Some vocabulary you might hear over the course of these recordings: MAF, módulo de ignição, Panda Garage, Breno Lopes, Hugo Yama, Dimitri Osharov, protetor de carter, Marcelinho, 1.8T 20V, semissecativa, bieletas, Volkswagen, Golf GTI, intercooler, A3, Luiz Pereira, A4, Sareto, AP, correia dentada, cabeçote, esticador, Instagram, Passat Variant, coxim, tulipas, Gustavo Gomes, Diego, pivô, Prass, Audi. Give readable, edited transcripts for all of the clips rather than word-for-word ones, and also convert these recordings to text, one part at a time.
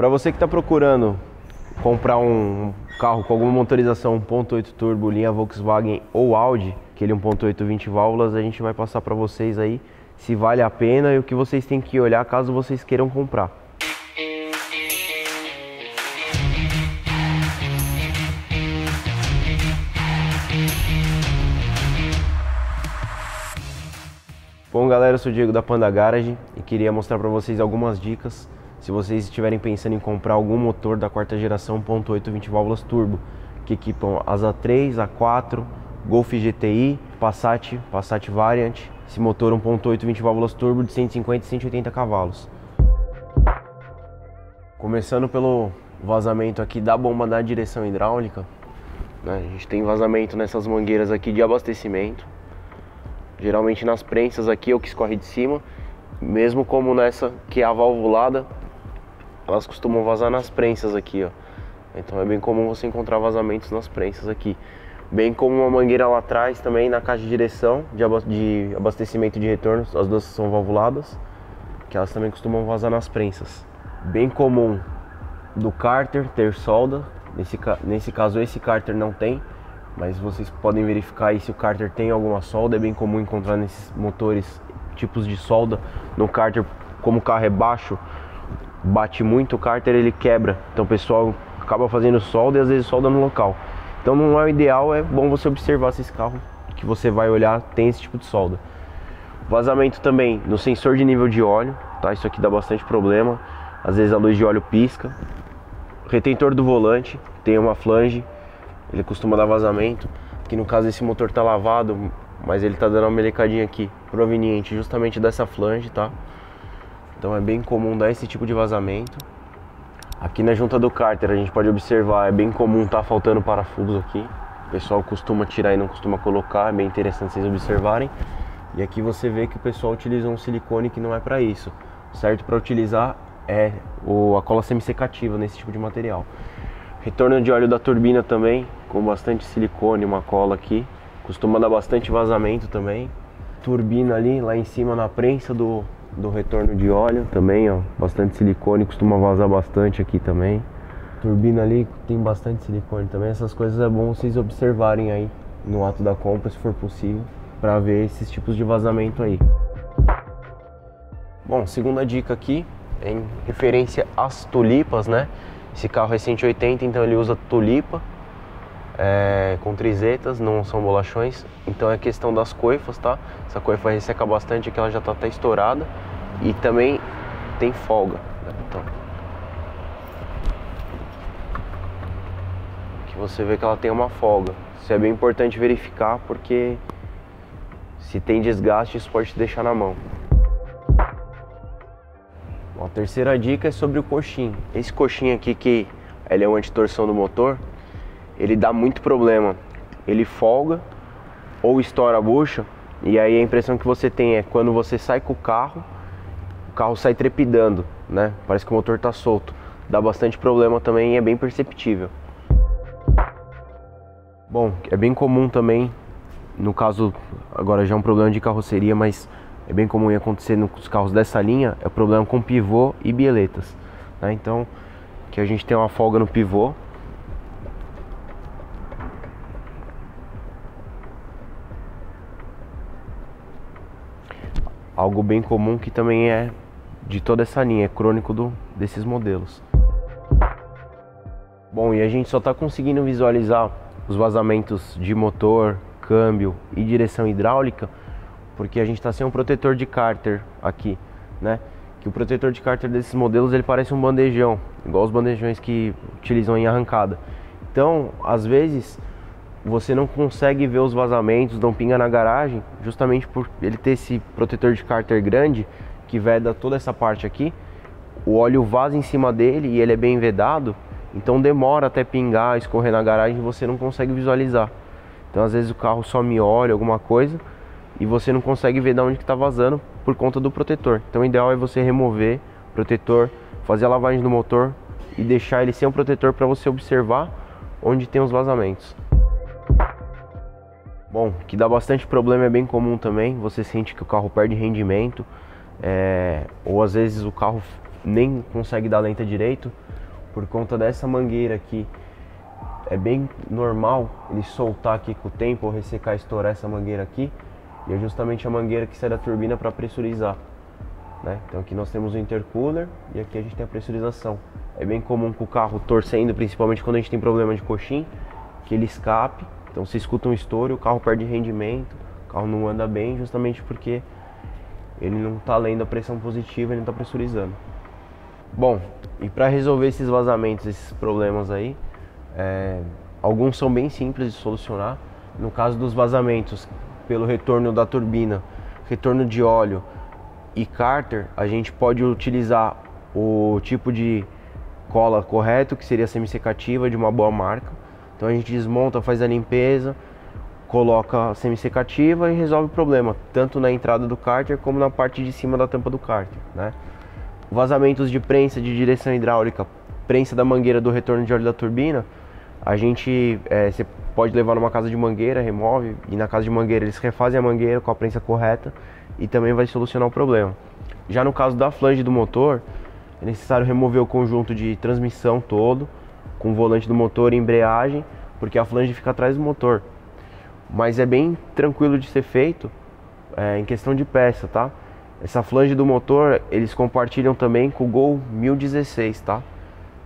Para você que está procurando comprar um carro com alguma motorização 1.8 turbo, linha Volkswagen ou Audi, aquele 1.8 20 válvulas, a gente vai passar para vocês aí se vale a pena e o que vocês têm que olhar caso vocês queiram comprar. Bom galera, eu sou o Diego da Panda Garage e queria mostrar para vocês algumas dicas se vocês estiverem pensando em comprar algum motor da quarta geração 1.8 20 válvulas turbo que equipam as A3, A4, Golf GTI, Passat, Passat Variant, esse motor 1.8 20 válvulas turbo de 150 e 180 cavalos. Começando pelo vazamento aqui da bomba da direção hidráulica, né? A gente tem vazamento nessas mangueiras aqui de abastecimento. Geralmente nas prensas aqui é o que escorre de cima, mesmo como nessa que é a valvulada, elas costumam vazar nas prensas aqui, ó. Então é bem comum você encontrar vazamentos nas prensas aqui, bem como uma mangueira lá atrás também na caixa de direção de abastecimento de retorno, as duas são valvuladas, que elas também costumam vazar nas prensas. Bem comum do cárter ter solda, nesse caso esse cárter não tem. Mas vocês podem verificar aí se o cárter tem alguma solda. É bem comum encontrar nesses motores tipos de solda. No cárter, como o carro é baixo, bate muito o cárter, ele quebra. Então o pessoal acaba fazendo solda e às vezes solda no local. Então não é o ideal, é bom você observar se esse carro que você vai olhar tem esse tipo de solda. Vazamento também no sensor de nível de óleo, tá? Isso aqui dá bastante problema. Às vezes a luz de óleo pisca. Retentor do volante, tem uma flange, ele costuma dar vazamento, que no caso esse motor tá lavado, mas ele tá dando uma melecadinha aqui, proveniente justamente dessa flange, tá? Então é bem comum dar esse tipo de vazamento. Aqui na junta do cárter a gente pode observar, é bem comum tá faltando parafuso aqui. O pessoal costuma tirar e não costuma colocar, é bem interessante vocês observarem. E aqui você vê que o pessoal utiliza um silicone que não é para isso. Certo para utilizar é a cola semissecativa nesse tipo de material. Retorno de óleo da turbina também, com bastante silicone, uma cola aqui. Costuma dar bastante vazamento também. Turbina ali, lá em cima na prensa do retorno de óleo também, ó. Bastante silicone, costuma vazar bastante aqui também. Turbina ali tem bastante silicone também. Essas coisas é bom vocês observarem aí no ato da compra, se for possível, para ver esses tipos de vazamento aí. Bom, segunda dica aqui, em referência às tulipas, né? Esse carro é 180, então ele usa tulipa com trizetas, não são bolachões. Então é questão das coifas, tá? Essa coifa resseca bastante, que ela já tá até estourada. E também tem folga, né? Então, aqui você vê que ela tem uma folga. Isso é bem importante verificar, porque se tem desgaste, isso pode te deixar na mão. A terceira dica é sobre o coxim. Esse coxim aqui, que ele é um antitorção do motor, ele dá muito problema. Ele folga ou estoura a bucha, e aí a impressão que você tem é quando você sai com o carro sai trepidando, né? Parece que o motor tá solto. Dá bastante problema também e é bem perceptível. Bom, é bem comum também, no caso agora já é um problema de carroceria, mas é bem comum acontecer nos carros dessa linha, é o problema com pivô e bieletas, né? Então, aqui a gente tem uma folga no pivô. Algo bem comum que também é de toda essa linha, é crônico desses modelos. Bom, e a gente só está conseguindo visualizar os vazamentos de motor, câmbio e direção hidráulica porque a gente está sem um protetor de cárter aqui, né? Que o protetor de cárter desses modelos ele parece um bandejão, igual os bandejões que utilizam em arrancada. Então, às vezes, você não consegue ver os vazamentos, não pinga na garagem, justamente por ele ter esse protetor de cárter grande, que veda toda essa parte aqui, o óleo vaza em cima dele e ele é bem vedado, então demora até pingar, escorrer na garagem e você não consegue visualizar. Então, às vezes o carro some óleo, alguma coisa, e você não consegue ver de onde que está vazando por conta do protetor. Então o ideal é você remover o protetor, fazer a lavagem do motor e deixar ele sem o protetor para você observar onde tem os vazamentos. Bom, que dá bastante problema, é bem comum também, você sente que o carro perde rendimento, ou às vezes o carro nem consegue dar lenta direito por conta dessa mangueira aqui. É bem normal ele soltar aqui com o tempo ou ressecar, estourar essa mangueira aqui, e é justamente a mangueira que sai da turbina para pressurizar, né? Então aqui nós temos o intercooler e aqui a gente tem a pressurização. É bem comum com o carro torcendo, principalmente quando a gente tem problema de coxim, que ele escape. Então se escuta um estouro, o carro perde rendimento, o carro não anda bem, justamente porque ele não está lendo a pressão positiva, ele não está pressurizando. Bom, e para resolver esses vazamentos, esses problemas aí, alguns são bem simples de solucionar. No caso dos vazamentos pelo retorno da turbina, retorno de óleo e cárter, a gente pode utilizar o tipo de cola correto, que seria semissecativa de uma boa marca. Então a gente desmonta, faz a limpeza, coloca a semissecativa e resolve o problema, tanto na entrada do cárter como na parte de cima da tampa do cárter, né? Vazamentos de prensa de direção hidráulica, prensa da mangueira do retorno de óleo da turbina, a gente você pode levar numa casa de mangueira, remove, e na casa de mangueira eles refazem a mangueira com a prensa correta e também vai solucionar o problema. Já no caso da flange do motor, é necessário remover o conjunto de transmissão todo, com o volante do motor e embreagem, porque a flange fica atrás do motor. Mas é bem tranquilo de ser feito em questão de peça, tá? Essa flange do motor eles compartilham também com o Gol 1016, tá?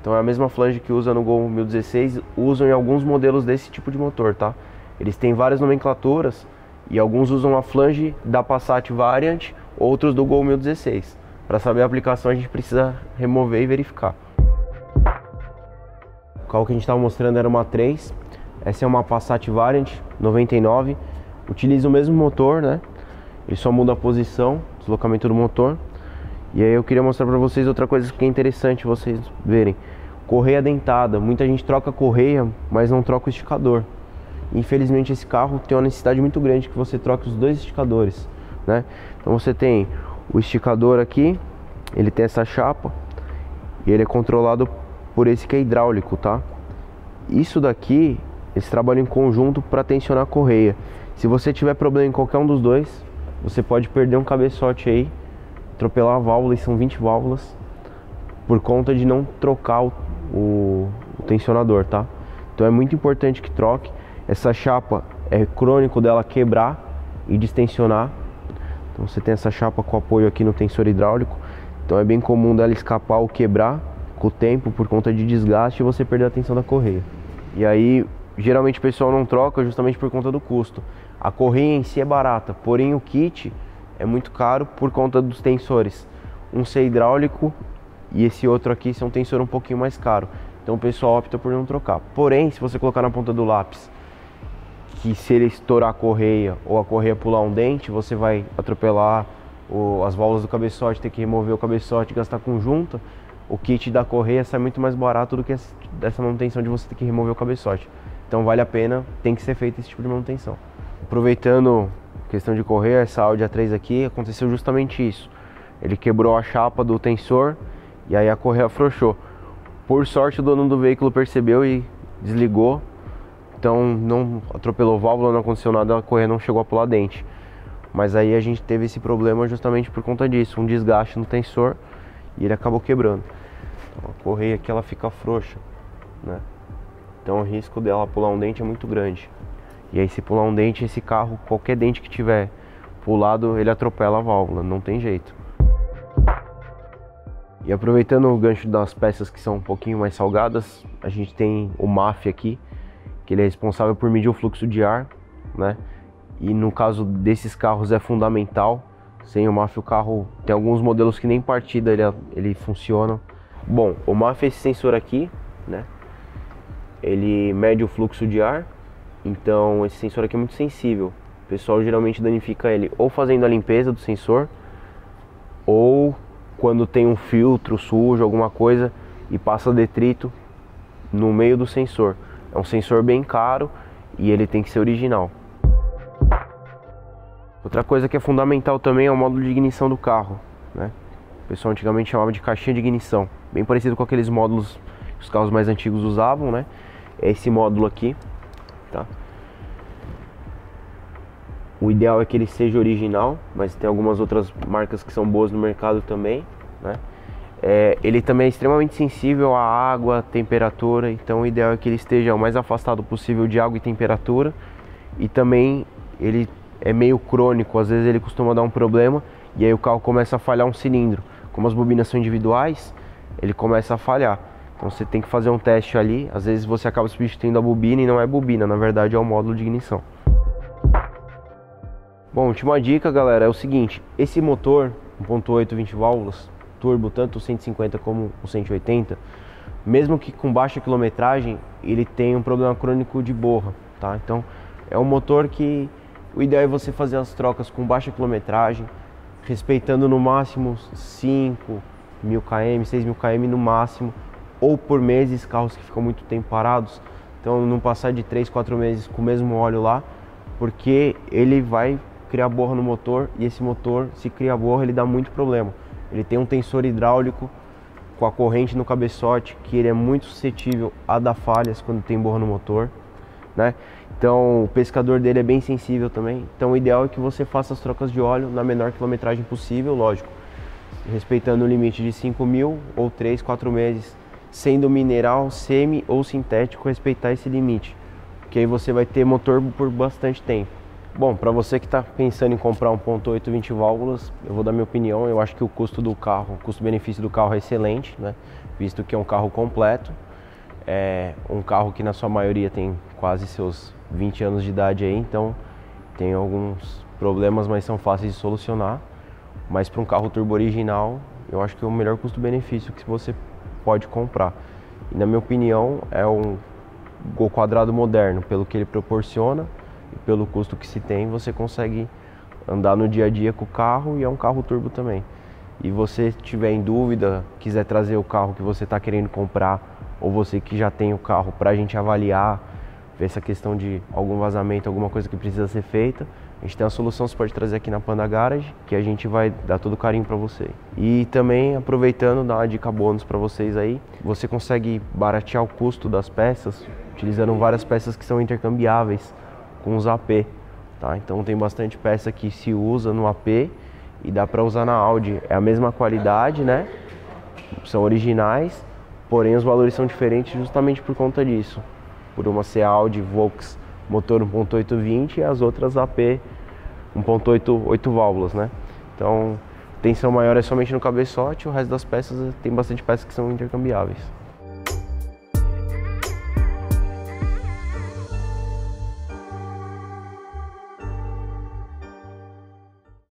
Então é a mesma flange que usa no Gol 1016, usam em alguns modelos desse tipo de motor, tá? Eles têm várias nomenclaturas e alguns usam a flange da Passat Variant, outros do Gol 1016. Para saber a aplicação a gente precisa remover e verificar. O carro que a gente estava mostrando era uma A3, essa é uma Passat Variant 99, utiliza o mesmo motor, né? Ele só muda a posição, deslocamento do motor. E aí eu queria mostrar para vocês outra coisa que é interessante vocês verem: correia dentada. Muita gente troca a correia, mas não troca o esticador. Infelizmente esse carro tem uma necessidade muito grande que você troque os dois esticadores, né? Então você tem o esticador aqui, ele tem essa chapa e ele é controlado por esse que é hidráulico, tá? Isso daqui, eles trabalham em conjunto para tensionar a correia. Se você tiver problema em qualquer um dos dois, você pode perder um cabeçote aí, atropelar a válvula, e são 20 válvulas, por conta de não trocar o tensionador, tá? Então é muito importante que troque. Essa chapa é crônico dela quebrar e distensionar. Então você tem essa chapa com apoio aqui no tensor hidráulico. Então é bem comum dela escapar ou quebrar com o tempo por conta de desgaste e você perder a tensão da correia. E aí geralmente o pessoal não troca justamente por conta do custo. A correia em si é barata, porém o kit é muito caro por conta dos tensores. Um ser hidráulico e esse outro aqui são um tensor um pouquinho mais caro. Então o pessoal opta por não trocar. Porém, se você colocar na ponta do lápis, que se ele estourar a correia ou a correia pular um dente, você vai atropelar as válvulas do cabeçote, ter que remover o cabeçote, gastar conjunta. O kit da correia sai muito mais barato do que essa manutenção de você ter que remover o cabeçote. Então vale a pena, tem que ser feito esse tipo de manutenção. Aproveitando a questão de correia, essa Audi A3 aqui, aconteceu justamente isso. Ele quebrou a chapa do tensor e aí a correia afrouxou. Por sorte o dono do veículo percebeu e desligou. Então não atropelou válvula, não aconteceu nada, a correia não chegou a pular dente. Mas aí a gente teve esse problema justamente por conta disso, um desgaste no tensor e ele acabou quebrando. Então, a correia aqui ela fica frouxa, né? Então o risco dela pular um dente é muito grande. E aí se pular um dente, esse carro, qualquer dente que tiver pulado, ele atropela a válvula, não tem jeito. E aproveitando o gancho das peças que são um pouquinho mais salgadas, a gente tem o MAF aqui, que ele é responsável por medir o fluxo de ar, né? E no caso desses carros é fundamental. Sem o MAF o carro, tem alguns modelos que nem partida ele funciona. Bom, o MAF é esse sensor aqui, né? Ele mede o fluxo de ar, então esse sensor aqui é muito sensível. O pessoal geralmente danifica ele ou fazendo a limpeza do sensor, ou quando tem um filtro sujo, alguma coisa, e passa detrito no meio do sensor. É um sensor bem caro e ele tem que ser original. Outra coisa que é fundamental também é o módulo de ignição do carro, né? O pessoal antigamente chamava de caixinha de ignição, bem parecido com aqueles módulos que os carros mais antigos usavam, né? É esse módulo aqui, tá? O ideal é que ele seja original, mas tem algumas outras marcas que são boas no mercado também, né? Ele também é extremamente sensível à água, à temperatura, então o ideal é que ele esteja o mais afastado possível de água e temperatura. E também ele é meio crônico, às vezes ele costuma dar um problema e aí o carro começa a falhar um cilindro. Como as bobinas são individuais, ele começa a falhar. Então você tem que fazer um teste ali, às vezes você acaba substituindo a bobina e não é bobina, na verdade é o módulo de ignição. Bom, última dica, galera, é o seguinte: esse motor 1.8 20 válvulas turbo, tanto o 150 como o 180, mesmo que com baixa quilometragem, ele tem um problema crônico de borra, tá? Então é um motor que o ideal é você fazer as trocas com baixa quilometragem, respeitando no máximo 5.000 km, 6.000 km no máximo, ou por meses, carros que ficam muito tempo parados, então não passar de 3, 4 meses com o mesmo óleo lá, porque ele vai criar borra no motor, e esse motor, se criar borra, ele dá muito problema. Ele tem um tensor hidráulico com a corrente no cabeçote, que ele é muito suscetível a dar falhas quando tem borra no motor, né? Então o pescador dele é bem sensível também. Então o ideal é que você faça as trocas de óleo na menor quilometragem possível, lógico, respeitando o limite de 5.000 ou 3, 4 meses, sendo mineral, semi ou sintético, respeitar esse limite, porque aí você vai ter motor por bastante tempo. Bom, para você que está pensando em comprar 1.8 20 válvulas, eu vou dar minha opinião. Eu acho que o custo do carro, o custo-benefício do carro é excelente, né? Visto que é um carro completo, é um carro que na sua maioria tem quase seus 20 anos de idade aí, então tem alguns problemas, mas são fáceis de solucionar. Mas para um carro turbo original, eu acho que é o melhor custo-benefício que você pode comprar. E na minha opinião, é um Gol quadrado moderno, pelo que ele proporciona, pelo custo que se tem, você consegue andar no dia a dia com o carro, e é um carro turbo também. E você tiver em dúvida, quiser trazer o carro que você está querendo comprar, ou você que já tem o carro, para a gente avaliar, ver essa questão de algum vazamento, alguma coisa que precisa ser feita, a gente tem a solução, você pode trazer aqui na Panda Garage, que a gente vai dar todo o carinho para você. E também, aproveitando, dar uma dica bônus para vocês aí, você consegue baratear o custo das peças, utilizando várias peças que são intercambiáveis com os AP, tá? Então tem bastante peça que se usa no AP e dá para usar na Audi. É a mesma qualidade, né? São originais, porém os valores são diferentes justamente por conta disso. Por uma ser Audi Volks motor 1.8 20 e as outras AP 1.8 válvulas, né? Então tensão maior é somente no cabeçote, o resto das peças tem bastante peças que são intercambiáveis.